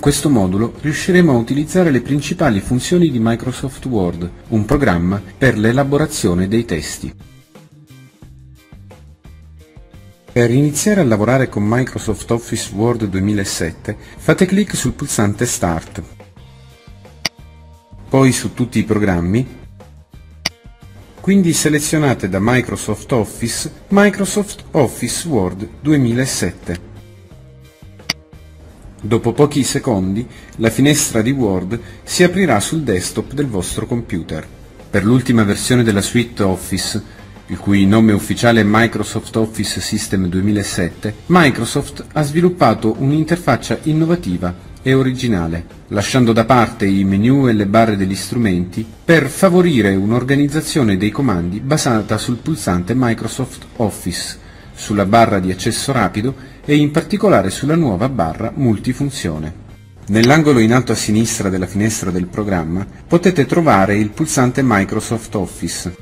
Con questo modulo riusciremo a utilizzare le principali funzioni di Microsoft Word, un programma per l'elaborazione dei testi. Per iniziare a lavorare con Microsoft Office Word 2007, fate clic sul pulsante Start, poi su tutti i programmi, quindi selezionate da Microsoft Office, Microsoft Office Word 2007. Dopo pochi secondi, la finestra di Word si aprirà sul desktop del vostro computer. Per l'ultima versione della suite Office, il cui nome ufficiale è Microsoft Office System 2007, Microsoft ha sviluppato un'interfaccia innovativa e originale, lasciando da parte i menu e le barre degli strumenti per favorire un'organizzazione dei comandi basata sul pulsante Microsoft Office, sulla barra di accesso rapido e in particolare sulla nuova barra multifunzione. Nell'angolo in alto a sinistra della finestra del programma potete trovare il pulsante Microsoft Office,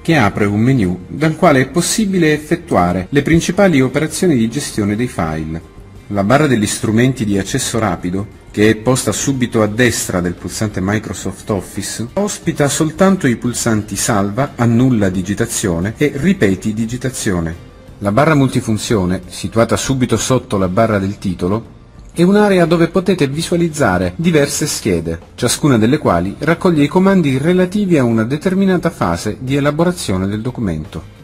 che apre un menu dal quale è possibile effettuare le principali operazioni di gestione dei file. La barra degli strumenti di accesso rapido, che è posta subito a destra del pulsante Microsoft Office, ospita soltanto i pulsanti Salva, Annulla digitazione e Ripeti digitazione. La barra multifunzione, situata subito sotto la barra del titolo, è un'area dove potete visualizzare diverse schede, ciascuna delle quali raccoglie i comandi relativi a una determinata fase di elaborazione del documento.